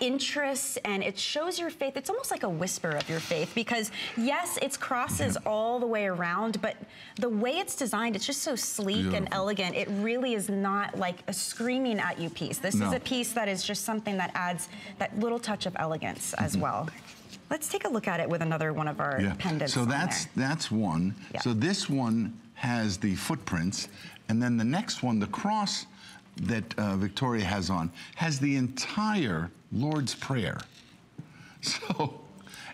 interest, and it shows your faith. It's almost like a whisper of your faith, because yes, it's crosses all the way around, but the way it's designed, it's just so sleek and elegant. It really is not like a screaming at you piece. This is a piece that is just something that adds that little touch of elegance as well. Let's take a look at it with another one of our pendants. So that's one. Yeah. So this one has the footprints. And then the next one, the cross that Victoria has on, has the entire Lord's Prayer. So,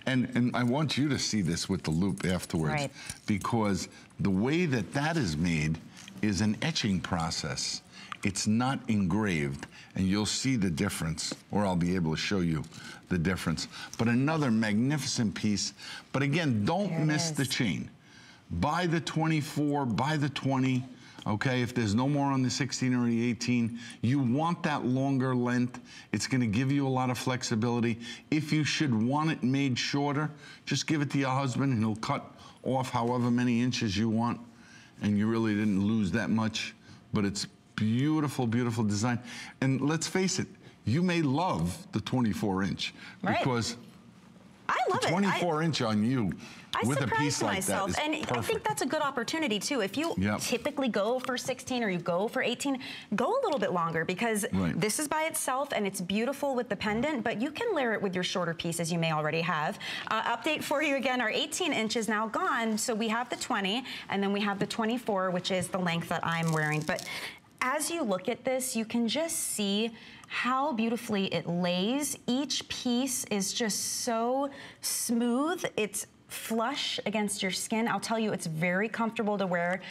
and I want you to see this with the loop afterwards, because the way that that is made is an etching process. It's not engraved, and you'll see the difference, or I'll be able to show you the difference. But another magnificent piece. But again, don't miss the chain. Buy the 24, buy the 20. Okay, if there's no more on the 16 or the 18, you want that longer length. It's gonna give you a lot of flexibility. If you should want it made shorter, just give it to your husband and he'll cut off however many inches you want, and you really didn't lose that much. But it's beautiful, beautiful design. And let's face it, you may love the 24-inch because I love it. 24-inch on you. I surprised myself, and I think that's a good opportunity too. If you typically go for 16 or you go for 18, go a little bit longer, because this is by itself and it's beautiful with the pendant, but you can layer it with your shorter pieces you may already have. Update for you again, our 18-inch is now gone, so we have the 20, and then we have the 24, which is the length that I'm wearing. But as you look at this, you can just see how beautifully it lays. Each piece is just so smooth. It's flush against your skin. I'll tell you, it's very comfortable to wear.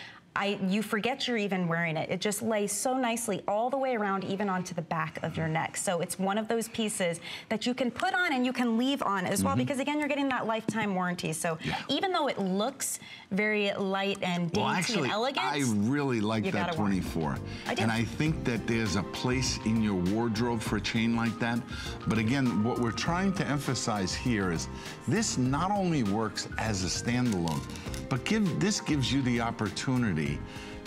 You forget you're even wearing it. It just lays so nicely all the way around, even onto the back of your neck. So it's one of those pieces that you can put on and you can leave on as well, because again, you're getting that lifetime warranty. So even though it looks very light and dainty and elegant, I really like that 24. And I think that there's a place in your wardrobe for a chain like that. But again, what we're trying to emphasize here is this not only works as a standalone, but this gives you the opportunity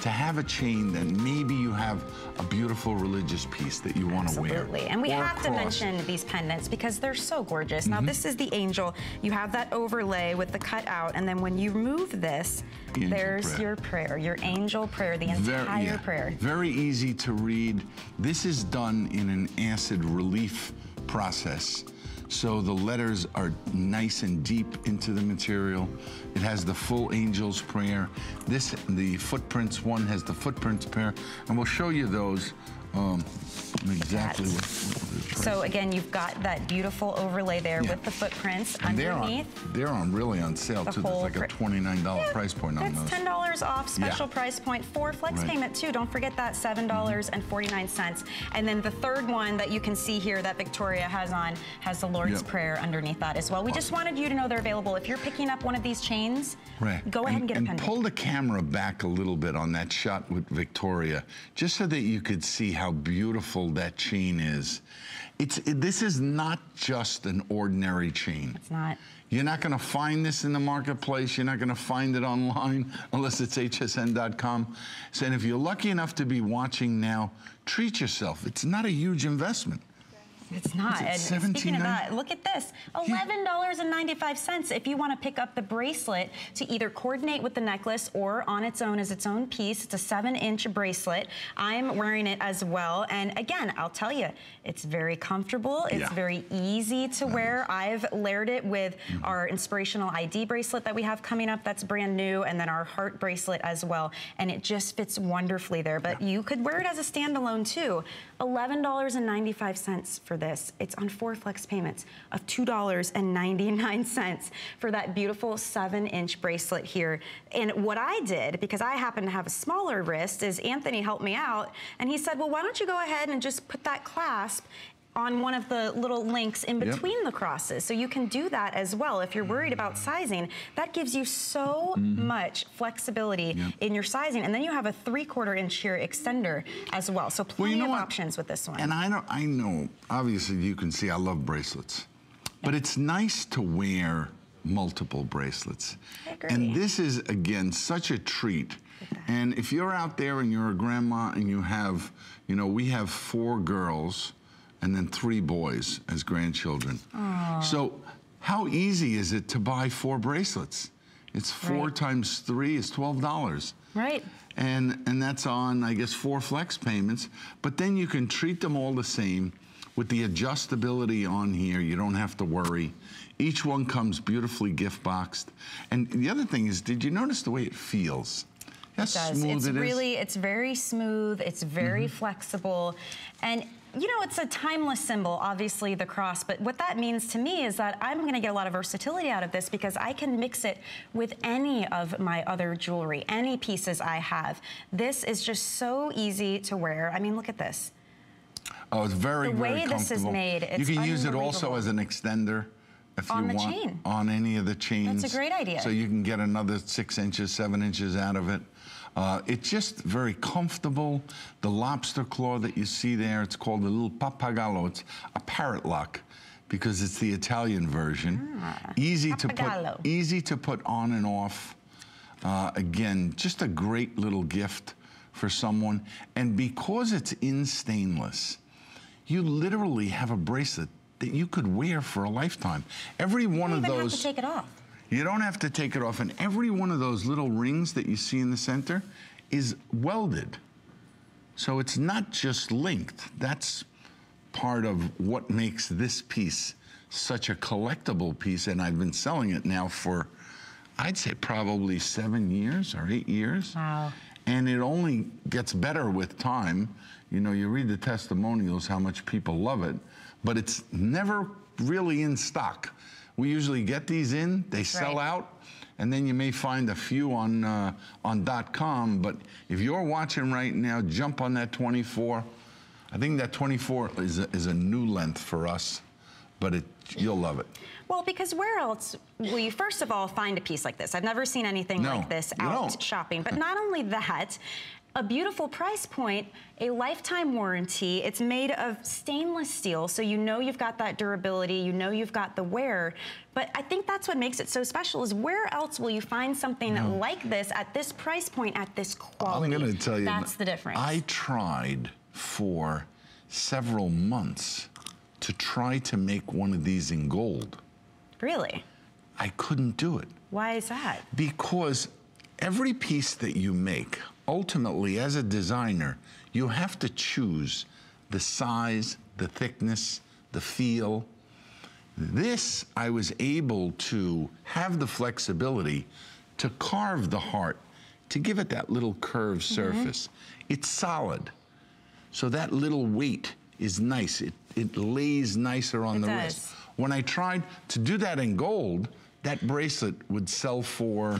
to have a chain that maybe you have a beautiful religious piece that you want to wear. Absolutely, and we have to mention these pendants because they're so gorgeous. Now this is the angel. You have that overlay with the cutout, and then when you remove this, there's your prayer, your angel prayer, the entire prayer. Very easy to read. This is done in an acid relief process. So the letters are nice and deep into the material. It has the full angel's prayer. The footprints one has the footprints prayer, and we'll show you those exactly. So again, you've got that beautiful overlay there with the footprints underneath. They're on really on sale too. There's like a $29 price point on those. That's $10 off special price point for flex payment too. Don't forget that $7.49. And then the third one that you can see here that Victoria has on has the Lord's Prayer underneath that as well. We just wanted you to know they're available. If you're picking up one of these chains, go ahead and get a pendant. And pull the camera back a little bit on that shot with Victoria, just so that you could see how beautiful that chain is. This is not just an ordinary chain. It's not. You're not gonna find this in the marketplace. You're not gonna find it online unless it's hsn.com. So, and if you're lucky enough to be watching now, treat yourself. It's not a huge investment. It's not. And speaking of that, look at this. $11.95 if you want to pick up the bracelet to either coordinate with the necklace or on its own as its own piece. It's a 7-inch bracelet. I'm wearing it as well. And again, I'll tell you, it's very comfortable. It's very easy to wear. I've layered it with our inspirational ID bracelet that we have coming up. That's brand new. And then our heart bracelet as well. And it just fits wonderfully there. But you could wear it as a standalone too. $11.95 for this. It's on 4 flex payments of $2.99 for that beautiful 7-inch bracelet here. And what I did, because I happen to have a smaller wrist, is Anthony helped me out and he said, well, why don't you go ahead and just put that clasp on one of the little links in between the crosses. So you can do that as well. If you're worried about sizing, that gives you so much flexibility in your sizing. And then you have a 3/4-inch here extender as well. So plenty of options with this one. And I know, obviously you can see I love bracelets, but it's nice to wear multiple bracelets. I agree. And this is, again, such a treat. And if you're out there and you're a grandma and you have, you know, we have 4 girls, and then 3 boys as grandchildren. Aww. So how easy is it to buy 4 bracelets? It's 4 times 3 is $12. Right. And that's on, I guess, 4 flex payments. But then you can treat them all the same with the adjustability on here. You don't have to worry. Each one comes beautifully gift boxed. And the other thing is, did you notice the way it feels? How smooth it's really, it's very smooth. It's very flexible. And you know, it's a timeless symbol, obviously the cross, but what that means to me is that I'm gonna get a lot of versatility out of this because I can mix it with any of my other jewelry, any pieces I have. This is just so easy to wear. I mean, look at this. Oh, it's very, very comfortable. The way this is made, it's unbelievable. You can use it also as an extender if you want, on any of the chains. That's a great idea. So you can get another 6 inches, 7 inches out of it. It's just very comfortable. The lobster claw that you see there, it's called a little papagallo. It's a parrot lock because it's the Italian version. Easy to put on and off. Again, just a great little gift for someone. And because it's in stainless, you literally have a bracelet that you could wear for a lifetime. Every one of those. You don't have to take it off. You don't have to take it off, and every one of those little rings that you see in the center is welded. So it's not just linked. That's part of what makes this piece such a collectible piece, and I've been selling it now for, I'd say probably 7 years or 8 years. Wow. And it only gets better with time. You know, you read the testimonials, how much people love it, but it's never really in stock. We usually get these in, they sell out, and then you may find a few on .com, but if you're watching right now, jump on that 24. I think that 24 is a new length for us, but you'll love it. Well, because where else will you, first of all, find a piece like this? I've never seen anything like this out shopping, but not only that, a beautiful price point, a lifetime warranty. It's made of stainless steel, so you know you've got that durability, you know you've got the wear. But I think that's what makes it so special is where else will you find something like this at this price point, at this quality? I'm gonna tell you, that's the difference. I tried for several months to try to make one of these in gold. Really? I couldn't do it. Why is that? Because every piece that you make, ultimately, as a designer, you have to choose the size, the thickness, the feel. This, I was able to have the flexibility to carve the heart, to give it that little curved surface. It's solid. So that little weight is nice. It lays nicer on the wrist. When I tried to do that in gold, that bracelet would sell for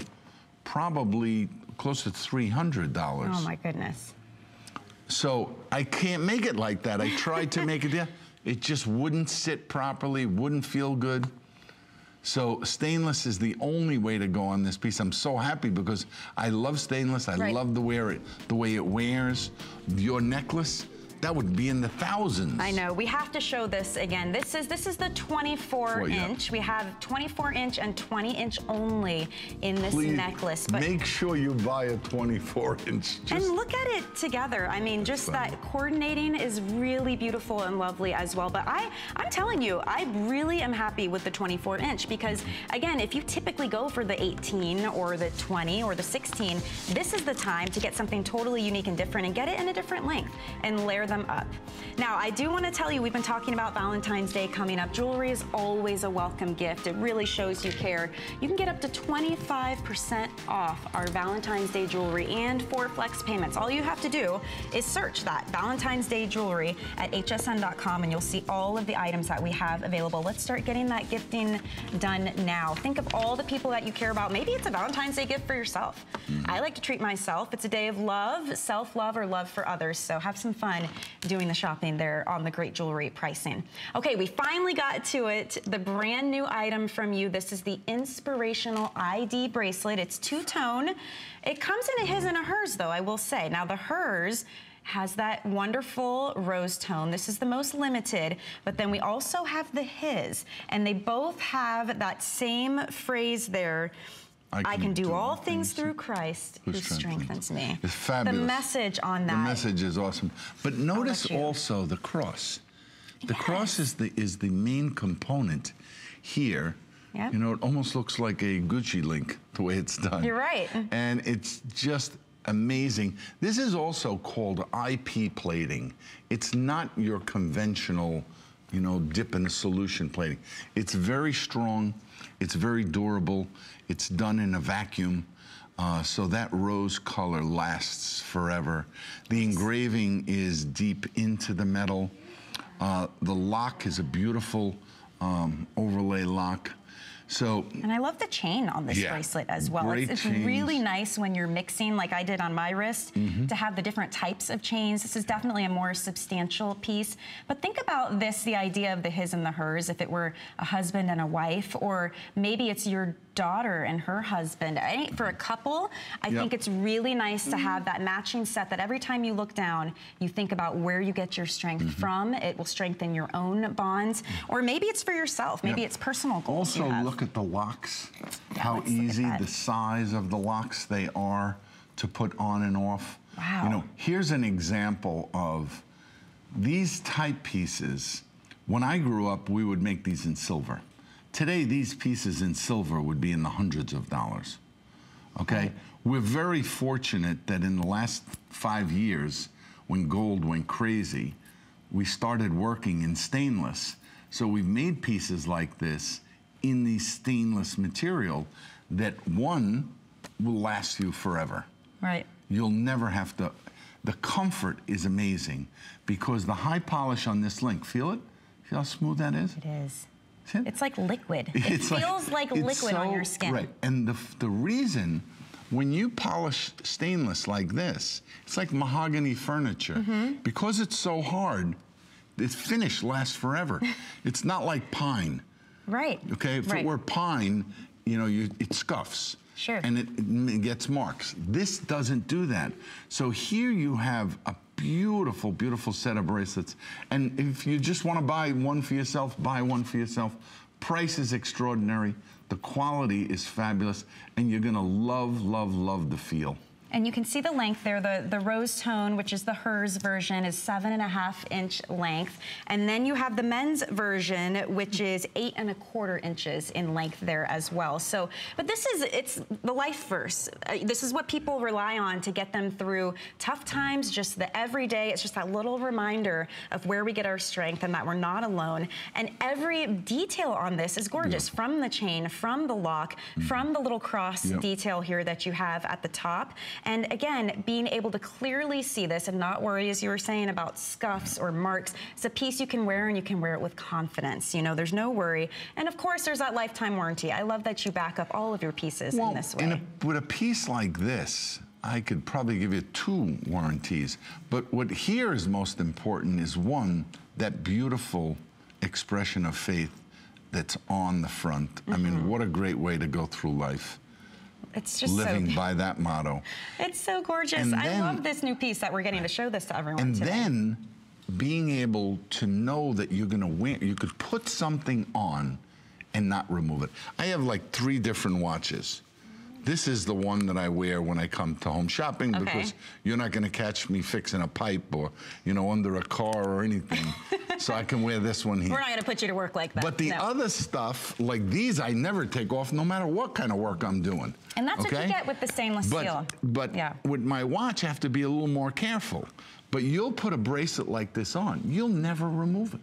probably close to $300. Oh my goodness. So I can't make it like that. I tried to make it there. It just wouldn't sit properly, wouldn't feel good. So stainless is the only way to go on this piece. I'm so happy because I love stainless. I love the way it wears. Your necklace, That would be in the thousands. I know. We have to show this again. This is the 24-inch. We have 24-inch and 20-inch only in this necklace. But make sure you buy a 24-inch. And look at it together. I mean, just that coordinating is really beautiful and lovely as well. But I'm telling you, I really am happy with the 24-inch because, again, if you typically go for the 18 or the 20 or the 16, this is the time to get something totally unique and different and get it in a different length and layer them up. Now, I do want to tell you, we've been talking about Valentine's Day coming up. Jewelry is always a welcome gift. It really shows you care. You can get up to 25% off our Valentine's Day jewelry and 4 flex payments. All you have to do is search that Valentine's Day jewelry at hsn.com and you'll see all of the items that we have available. Let's start getting that gifting done now. Think of all the people that you care about. Maybe it's a Valentine's Day gift for yourself. I like to treat myself. It's a day of love, self-love, or love for others. So have some fun doing the shopping there on the great jewelry pricing. Okay, we finally got to it. The brand new item from you. This is the Inspirational ID bracelet. It's two-tone. It comes in a his and a hers, though, I will say. Now, the hers has that wonderful rose tone. This is the most limited, but then we also have the his, and they both have that same phrase there. I can do all things through Christ who strengthens me. It's fabulous. The message on that. The message is awesome. But notice also the cross. The cross is the main component here. Yep. You know, it almost looks like a Gucci link the way it's done. You're right. And it's just amazing. This is also called IP plating. It's not your conventional, you know, dip in a solution plating. It's very strong. It's very durable. It's done in a vacuum. So that rose color lasts forever. The engraving is deep into the metal. The lock is a beautiful overlay lock. So, and I love the chain on this bracelet as well. It's really nice when you're mixing, like I did on my wrist, to have the different types of chains. This is definitely a more substantial piece. But think about this, the idea of the his and the hers, if it were a husband and a wife, or maybe it's your daughter and her husband. For a couple, I think it's really nice to have that matching set that every time you look down, you think about where you get your strength from. It will strengthen your own bonds. Or maybe it's for yourself. Maybe it's personal goals. Also, look at the locks, how easy the size of the locks they are to put on and off. Wow. You know, here's an example of these type pieces. When I grew up, we would make these in silver. Today, these pieces in silver would be in the hundreds of dollars, okay? We're very fortunate that in the last 5 years, when gold went crazy, we started working in stainless. So we've made pieces like this in the stainless material that, one, will last you forever. Right. You'll never have to. The comfort is amazing because the high polish on this link, feel it? See how smooth that is? It is. It's like liquid. It feels like liquid on your skin. Right, and the reason, when you polish stainless like this, it's like mahogany furniture. Because it's so hard, its finish lasts forever. It's not like pine. Right. Okay, if it were pine, you know, it scuffs. Sure. And it gets marks. This doesn't do that. So here you have a beautiful, beautiful set of bracelets. And if you just want to buy one for yourself, buy one for yourself. Price is extraordinary. The quality is fabulous. And you're going to love, love, love the feel. And you can see the length there. The rose tone, which is the hers version, is 7.5-inch length. And then you have the men's version, which is 8.25 inches in length there as well. So, but this is, it's the life verse. This is what people rely on to get them through tough times, just the everyday. It's just that little reminder of where we get our strength and that we're not alone. And every detail on this is gorgeous. Beautiful. From the chain, from the lock, from the little cross detail here that you have at the top. And again, being able to clearly see this and not worry, as you were saying, about scuffs or marks. It's a piece you can wear, and you can wear it with confidence. You know, there's no worry. And of course, there's that lifetime warranty. I love that you back up all of your pieces in this way. With a piece like this, I could probably give you 2 warranties. But what here is most important is, one, that beautiful expression of faith that's on the front. I mean, what a great way to go through life. It's just living by that motto. It's so gorgeous. I love this new piece that we're getting to show this to everyone today. And then being able to know that you're gonna win. You could put something on and not remove it. I have like 3 different watches. This is the one that I wear when I come to home shopping, because you're not gonna catch me fixing a pipe or, you know, under a car or anything. So I can wear this one here. We're not gonna put you to work like that. But the other stuff, like these, I never take off no matter what kind of work I'm doing. And that's what you get with the stainless steel. But with my watch, I have to be a little more careful. But you'll put a bracelet like this on, you'll never remove it.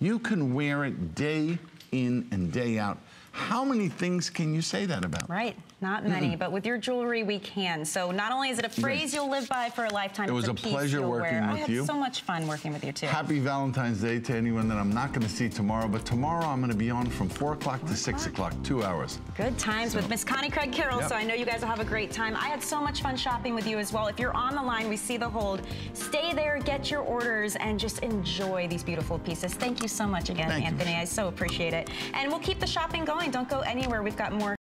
You can wear it day in and day out. How many things can you say that about? Right, not many, but with your jewelry we can. So not only is it a phrase you'll live by for a lifetime, it was a pleasure working with you. I had so much fun working with you too. Happy Valentine's Day to anyone that I'm not gonna see tomorrow, but tomorrow I'm gonna be on from 4 o'clock to 6 o'clock, 2 hours. Good times with Miss Connie Craig Carroll, so I know you guys will have a great time. I had so much fun shopping with you as well. If you're on the line, we see the hold. Stay there, get your orders, and just enjoy these beautiful pieces. Thank you so much again, Anthony. I so appreciate it. And we'll keep the shopping going. Don't go anywhere. We've got more